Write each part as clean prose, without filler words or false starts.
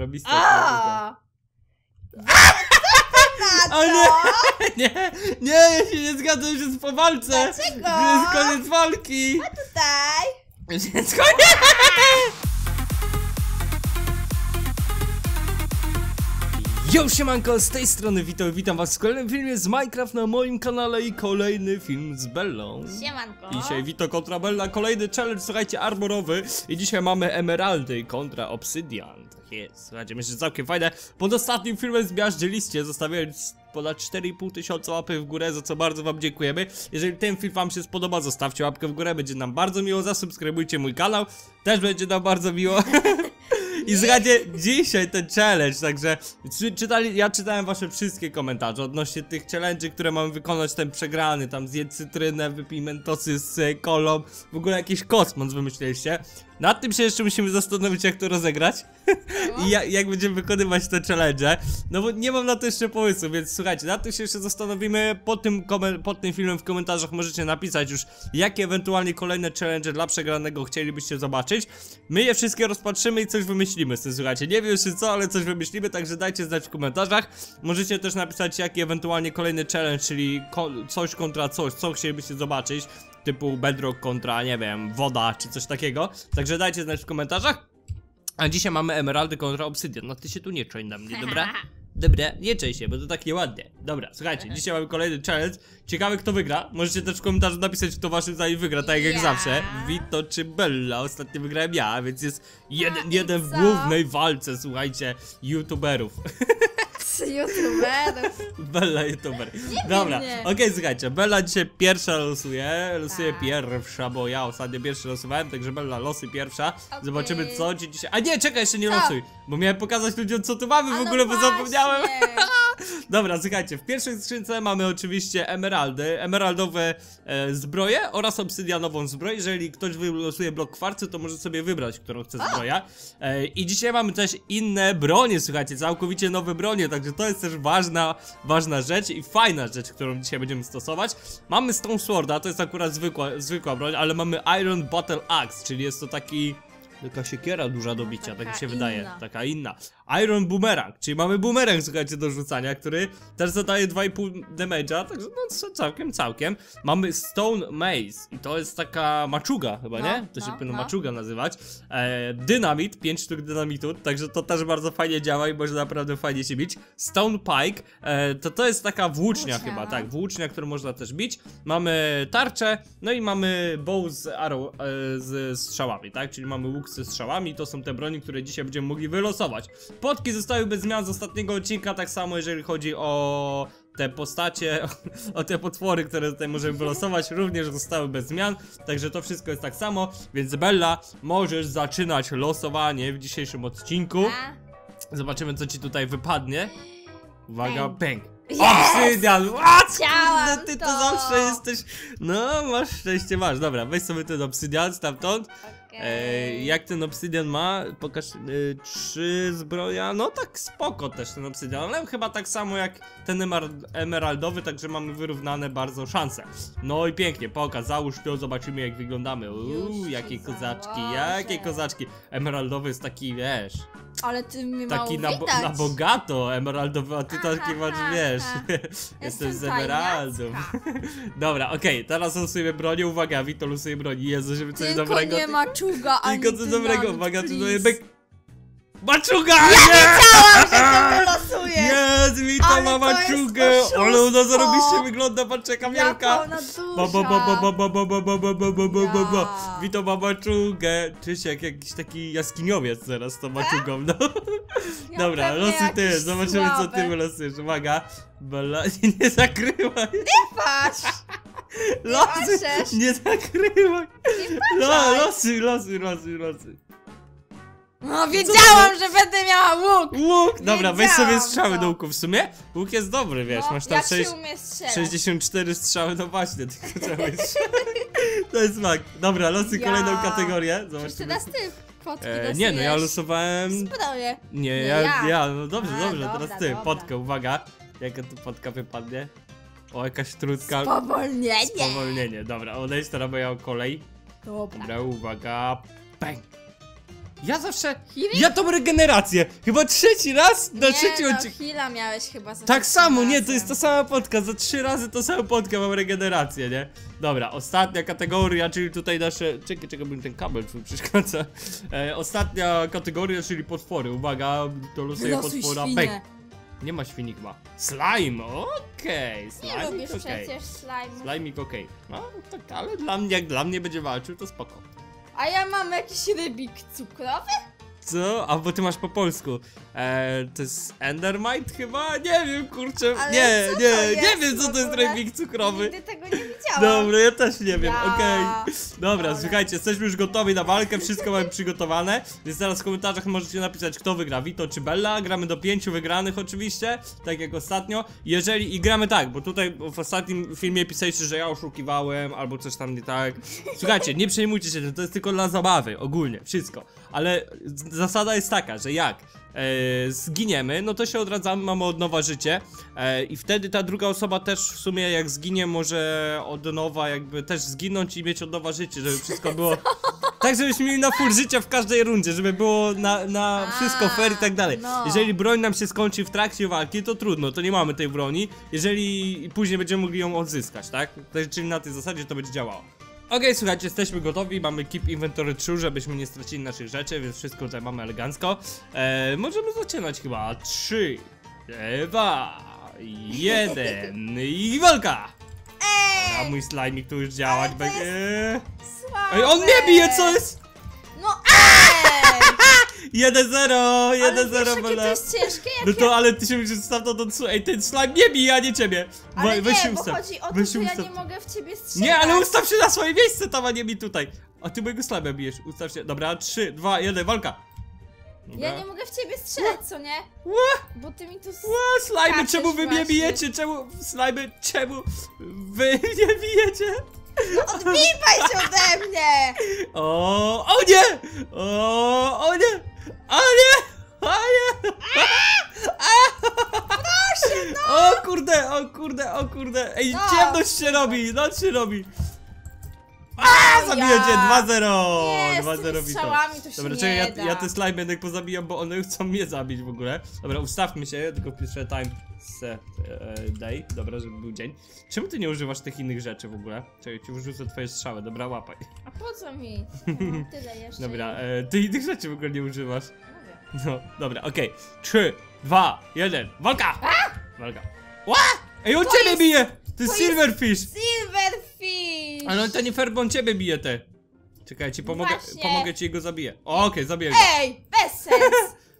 Robi stąd. O nie, nie, nie, ja się nie zgadzam, że jest po walce. Dlaczego? Że jest koniec walki. A tutaj? Że jest koniec. Yo, siemanko, z tej strony Vito, witam was w kolejnym filmie z Minecraft na moim kanale i kolejny film z Bellą. Siemanko. I dzisiaj Vito kontra Bella, kolejny challenge, słuchajcie, armorowy. I dzisiaj mamy Emeraldy kontra Obsydian. Tak jest, słuchajcie, myślę, że całkiem fajne. Pod ostatnim filmem zmiażdżyliście, zostawiając ponad 4500 łapy w górę, za co bardzo wam dziękujemy. Jeżeli ten film wam się spodoba, zostawcie łapkę w górę, będzie nam bardzo miło. Zasubskrybujcie mój kanał, też będzie nam bardzo miło. I słuchajcie, dzisiaj ten challenge, także ja czytałem wasze wszystkie komentarze odnośnie tych challenge'y, które mamy wykonać, ten przegrany, tam zjedz cytrynę, wypij mentosy z kolą, w ogóle jakiś kosmos wymyśleliście. Nad tym się jeszcze musimy zastanowić, jak to rozegrać i jak będziemy wykonywać te challenge, no bo nie mam na to jeszcze pomysłu, więc słuchajcie, nad tym się jeszcze zastanowimy. Pod tym filmem w komentarzach możecie napisać już, jakie ewentualnie kolejne challenge dla przegranego chcielibyście zobaczyć. My je wszystkie rozpatrzymy i coś wymyślimy z tym, słuchajcie, nie wiem jeszcze co, ale coś wymyślimy, także dajcie znać w komentarzach. Możecie też napisać, jaki ewentualnie kolejny challenge, czyli coś kontra coś, co chcielibyście zobaczyć, typu bedrock kontra, nie wiem, woda czy coś takiego, także dajcie znać w komentarzach. A dzisiaj mamy Emeraldy kontra Obsydian. No ty się tu nie czaj na mnie, dobra? Dobra, nie czaj się, bo to tak nieładnie. Dobra, słuchajcie, dzisiaj mamy kolejny challenge. Ciekawe, kto wygra, możecie też w komentarzu napisać, kto waszym zdaniem wygra, tak jak zawsze, Vito czy Bella. Ostatnio wygrałem ja, więc jest 1-1 w głównej walce, słuchajcie, youtuberów. Youtuberów. Bella youtuber. Dobra, okej, słuchajcie, Bella dzisiaj pierwsza losuje. Losuje pierwsza, bo ja ostatnio pierwszy losowałem, także Bella losy pierwsza. Okay. Zobaczymy, co ci dzisiaj. A nie, czekaj, jeszcze nie losuj, bo miałem pokazać ludziom, co tu mamy w ogóle, bo zapomniałem. Dobra, słuchajcie, w pierwszej skrzynce mamy oczywiście emeraldy, emeraldowe zbroje oraz obsydianową zbroję. Jeżeli ktoś wylosuje blok kwarcu, to może sobie wybrać, którą chce zbroja. I dzisiaj mamy też inne bronie, słuchajcie, całkowicie nowe bronie, także to jest też ważna rzecz i fajna rzecz, którą dzisiaj będziemy stosować. Mamy Stone Sworda, to jest akurat zwykła broń, ale mamy Iron Battle Axe, czyli jest to taki... Taka siekiera duża do bicia, tak mi się wydaje, taka inna. Iron Boomerang, czyli mamy boomerang, słuchajcie, do rzucania, który też zadaje 2,5 damage'a, także no całkiem. Mamy Stone Maze i to jest taka maczuga chyba, no, nie? To się powinno maczuga nazywać. Dynamit, 5 sztuk dynamitu, także to też bardzo fajnie działa i może naprawdę fajnie się bić. Stone Pike, to jest taka włócznia chyba, tak, włócznia, którą można też bić. Mamy tarczę, no i mamy bow z strzałami, tak, czyli mamy łuk ze strzałami. To są te broni, które dzisiaj będziemy mogli wylosować. Podki zostały bez zmian z ostatniego odcinka, tak samo jeżeli chodzi o te postacie, o te potwory, które tutaj możemy wylosować, również zostały bez zmian, także to wszystko jest tak samo, więc Bella, możesz zaczynać losowanie w dzisiejszym odcinku. Zobaczymy, co ci tutaj wypadnie. Uwaga, pęk. Obsydian! Chciałam to! Ty to zawsze jesteś... No, masz szczęście, masz. Dobra, weź sobie ten obsydian stamtąd. Jak ten obsydian ma? Pokaż 3 zbroja. No tak spoko też ten obsydian, ale chyba tak samo jak ten emeraldowy, także mamy wyrównane bardzo szanse. No i pięknie, pokaż, załóż to, zobaczymy, jak wyglądamy. Uuu, jakie kozaczki, jakie kozaczki. Emeraldowy jest taki, wiesz... Ale ty mnie taki na bogato emeraldowy, a ty taki masz, wiesz, jestem z emeraldów. Dobra, okej, teraz losujemy broni, uwaga, Vito losuje broni, Jezu, żeby coś dobrego... nie maczuga, ani tylko co dobrego, uwaga, tu daję byk... Maczuga! Ja wiedziałam, że to wylosuje! Jest, Vito ma maczugę! Ale ona zarobiście wygląda, patrz, jaka wielka! Vito ma maczugę! Czyś jak jakiś taki jaskiniowiec zaraz z tą maczugą, no! Dobra, losuj ty, zobaczymy, co ty wylosujesz, uwaga! Bella nie zakryła! Nie patrz! Losy! Nie zakrywaj! Losy! No, wiedziałam, że będę miała łuk! Łuk! Dobra, weź sobie strzały do łuku w sumie. Łuk jest dobry, wiesz, masz tam 64 strzały, no właśnie, tylko trzeba mieć. To jest mak. Dobra, losuj kolejną kategorię. Zobacz, teraz ty potki losujesz. Nie, no ja losowałem... Spadałem. Nie, ja, no dobrze, teraz ty, potkę, uwaga. Jaka tu potka wypadnie? O, jakaś trudka. Spowolnienie! Spowolnienie, dobra, odejdź teraz, bo ja o kolej. Dobra, uwaga, bang! Ja zawsze... Healing? Ja tą regenerację! Chyba trzeci raz na trzecim odcinku. Heala miałeś chyba za tak samo, razem. Nie, to jest ta sama podka. Za 3 razy to samo podka mam regenerację, nie? Dobra, ostatnia kategoria, czyli tutaj nasze... Czekaj, bo mi ten kabel tu przeszkadza. Ostatnia kategoria, czyli potwory. Uwaga, to losuje potwora. Nie ma świnikma. Slime, okej. Nie lubisz przecież slime. Slimik, okej. No, tak, ale dla mnie, jak dla mnie będzie walczył, to spoko. A ja mam jakiś rybik cukrowy? Co? A bo ty masz po polsku. To jest Endermite chyba? Nie wiem, kurczę. Ale nie wiem, co to jest rybik cukrowy. Nigdy tego nie widziałam. Dobra, ja też nie wiem, okej. Dobra, słuchajcie, jesteśmy już gotowi na walkę, wszystko mamy przygotowane. Więc teraz w komentarzach możecie napisać, kto wygra, Vito czy Bella. Gramy do 5 wygranych oczywiście, tak jak ostatnio. Jeżeli, i gramy tak, bo tutaj w ostatnim filmie pisaliście, że ja oszukiwałem, albo coś tam nie tak. Słuchajcie, nie przejmujcie się, to jest tylko dla zabawy, ogólnie, wszystko. Ale zasada jest taka, że jak zginiemy, no to się odradzamy, mamy od nowa życie i wtedy ta druga osoba też w sumie jak zginie może od nowa jakby też zginąć i mieć od nowa życie, żeby wszystko było tak, żebyśmy mieli na full życia w każdej rundzie, żeby było na wszystko fair i tak dalej. No. Jeżeli broń nam się skończy w trakcie walki, to trudno, to nie mamy tej broni, jeżeli później będziemy mogli ją odzyskać, tak? Czyli na tej zasadzie to będzie działało. Okej, słuchajcie, jesteśmy gotowi, mamy Keep Inventory 3, żebyśmy nie stracili naszych rzeczy, więc wszystko tutaj mamy elegancko. Możemy zaczynać chyba. 3, 2, 1 i walka! Ej! A mój slajmik tu już działać będzie. Ej, on mnie bije, co jest? No, ej! 1-0, 1-0, Bella. To jest ciężkie, jak no to, ale ty się musisz wstawną do tsu. Ej, ten slime nie bij, a nie ciebie. Ale weź nie, bo chodzi o to, że ja nie mogę w ciebie strzelać. Nie, ale ustaw się na swoje miejsce tam, a nie mi tutaj. A ty mojego slime bijesz, ustaw się. Dobra, 3, 2, 1, walka. Dobra. Ja nie mogę w ciebie strzelać, co nie? Bo ty mi tu slime, czemu wy mnie bijecie? Czemu, slime, czemu wy mnie bijecie? No odbijaj się ode mnie! O nie! O nie! O nie! O nie! Proszę, no! O kurde, o kurde, o kurde! Ej, ciemność się robi, noc się robi! Zabiję cię! 2-0! 2-0 Vito. Dobra, czekaj, ja te slime jednak pozabijam, bo one chcą mnie zabić w ogóle. Dobra, ustawmy się, tylko piszę time set day. Dobra, żeby był dzień. Czemu ty nie używasz tych innych rzeczy w ogóle? Czekaj, ci wrzucę twoje strzały, dobra, łapaj. A po co mi? No, tyle jeszcze. Dobra, ty innych rzeczy w ogóle nie używasz. No, dobra, okej. 3, 2, 1, walka! Walka. Ła! Ej, on ciebie bije! Ty Silverfish! Silverfish! Ale on to nie fair, bo on ciebie bije te. Czekaj, ci pomogę ci i go zabiję. Okej, zabiję go. Ej, bez sens!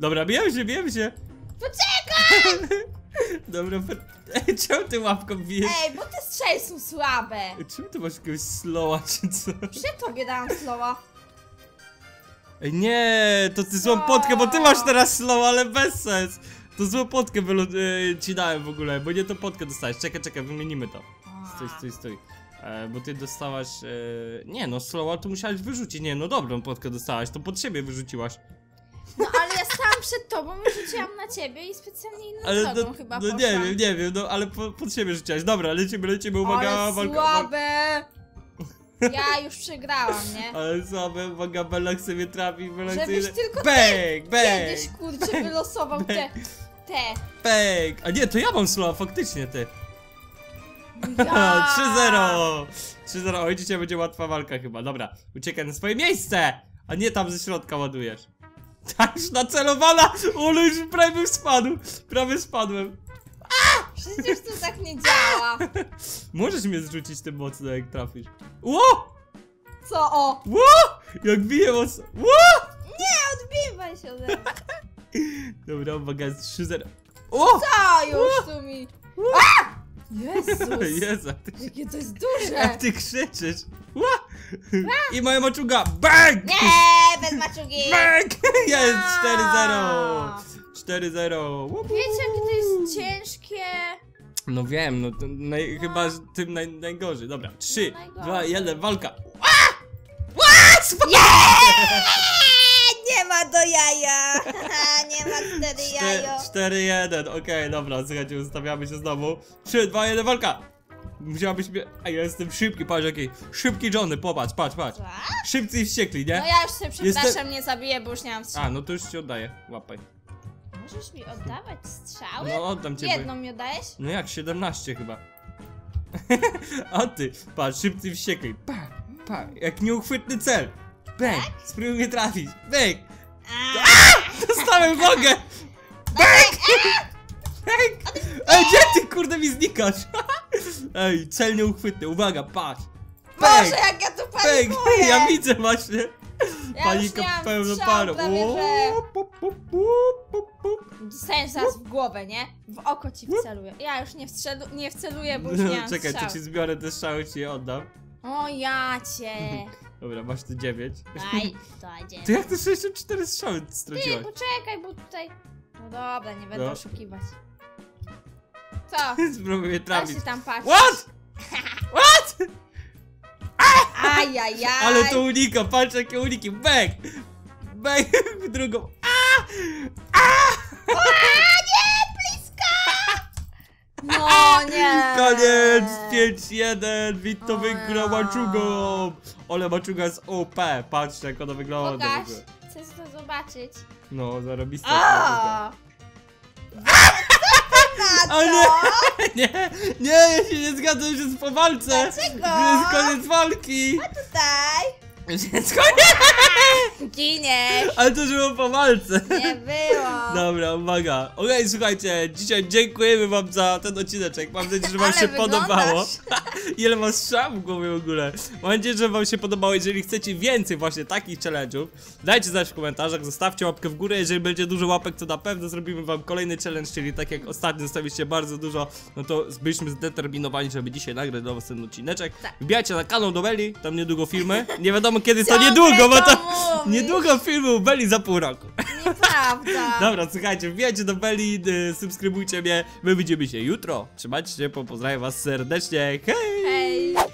Dobra, bijemy się! Poczekaj! Dobra, ej, czemu ty łapką bijesz? Ej, bo te strzały są słabe. Czemu ty masz jakiegoś slowa czy co? Przy tobie dałam slowa. Ej, nie, to ty złą potkę, bo ty masz teraz slowa, ale bez sens. To złą potkę ci dałem w ogóle, bo nie tą potkę dostałeś. Czekaj, wymienimy to. Stój. Bo ty dostałaś... nie no, slowa to musiałaś wyrzucić. Nie no, dobrą potkę dostałaś, to pod siebie wyrzuciłaś. No ale ja stałam przed tobą i rzuciłam na ciebie i specjalnie inną drogą chyba poszłam. No nie wiem, no ale pod siebie rzuciłaś. Dobra, lecimy, uwaga, ale słabe! Ja już przegrałam, nie? Ale słabe, uwaga, Bella chce mnie trafić, żebyś tylko bang. Kiedyś, kurczę, wylosował te. A nie, to ja mam slow, faktycznie ty. Ja. 3-0! 3-0, oj, dzisiaj będzie łatwa walka chyba, dobra. Uciekaj na swoje miejsce! A nie tam ze środka ładujesz. Tak już nacelowana! Ulu, już prawie spadłem. Przecież to tak nie działa. Możesz mnie zrzucić tym mocno, jak trafisz. Ło! Co o? Ło! Jak biję mocno. Ło! Nie, odbijaj się ode mnie. Dobra, uwaga, jest 3-0. Ło! Co już tu mi? A! Jezus! Jezu, jakie to jest duże! Jak ty krzyczysz! Ła! I moja maczuga! Bang! Nie, bez maczugi! Bang! Jest 4-0! 4-0. Wiecie, jakie to jest ciężkie? No wiem, no to chyba tym najgorzej. Dobra, 3, 2, 1, walka. Nie ma do jaja. Nie ma 4 jajo. 4-1, okej, dobra, słuchajcie, ustawiamy się znowu. 3, 2, 1, walka. Musiałabyś mnie... Ej, ja jestem szybki, patrz jaki. Szybki Johnny, popatrz, patrz, patrz. Szybcy i wściekli, nie? No ja już się przepraszam, nie zabiję, bo już nie mam strzał. A, no to już ci oddaję, łapaj. Możesz mi oddawać strzały? No oddam cię. Jedną mi oddajesz? No jak, 17 chyba. O ty, patrz, szybcy i wściekli. Pa, pa, jak nieuchwytny cel. Bang, tak? Spróbuj mnie trafić. Bang. Dostałem nogę. Bang. Bang. Ej, gdzie ty kurde mi znikasz? Ej, cel nieuchwytny, uwaga, patrz. Boże, jak ja tu panikuję. Ja widzę właśnie. Ja panika w pełną parę. Dostajesz zaraz w głowę, nie? W oko ci wceluję. Ja już nie wceluję, bo już nie mam. Czekaj, to ci zbiorę te strzały, ci je oddam. O ja cię. Dobra, masz tu 9. Daj, to 9. To jak ty 64 strzały straciłaś? Ty, poczekaj, bo tutaj... No dobra, nie będę oszukiwać. Co? Spróbuję trafić. What? What? Ajajaj. Ale to unika, patrz jakie uniki. Bang! Bang! W drugą. A! A! O, nie! Bliska! No nie! Koniec! 5-1! Vito wygrał maczugą! Ale maczuga jest OP! Patrzcie jak ona wygląda. Pokaż, chcesz to zobaczyć? No, zarobista. O nie, nie, nie, ja się nie zgadzam, już jest po walce. Dlaczego? Już jest koniec walki. A tutaj? Już jest koniec. Giniesz. Ale to już było po walce. Nie było. Dobra, uwaga. Okej, słuchajcie, dzisiaj dziękujemy wam za ten odcineczek. Mam nadzieję, że wam się podobało. Ile masz strzał w głowie w ogóle. Mam nadzieję, że wam się podobało. Jeżeli chcecie więcej właśnie takich challenge'ów, dajcie znać w komentarzach, zostawcie łapkę w górę. Jeżeli będzie dużo łapek, to na pewno zrobimy wam kolejny challenge, czyli tak jak ostatnio zostawiliście bardzo dużo, no to byliśmy zdeterminowani, żeby dzisiaj nagrać dla was ten odcineczek. Wbijajcie na kanał do Belli, tam niedługo filmy. Nie wiadomo kiedy, to niedługo, bo to niedługo filmy u Belli za pół roku. Nieprawda. Dobra, słuchajcie, wbijajcie do Belli, subskrybujcie mnie. My widzimy się jutro. Trzymajcie się, pozdrawiam was serdecznie. Hej! Hey.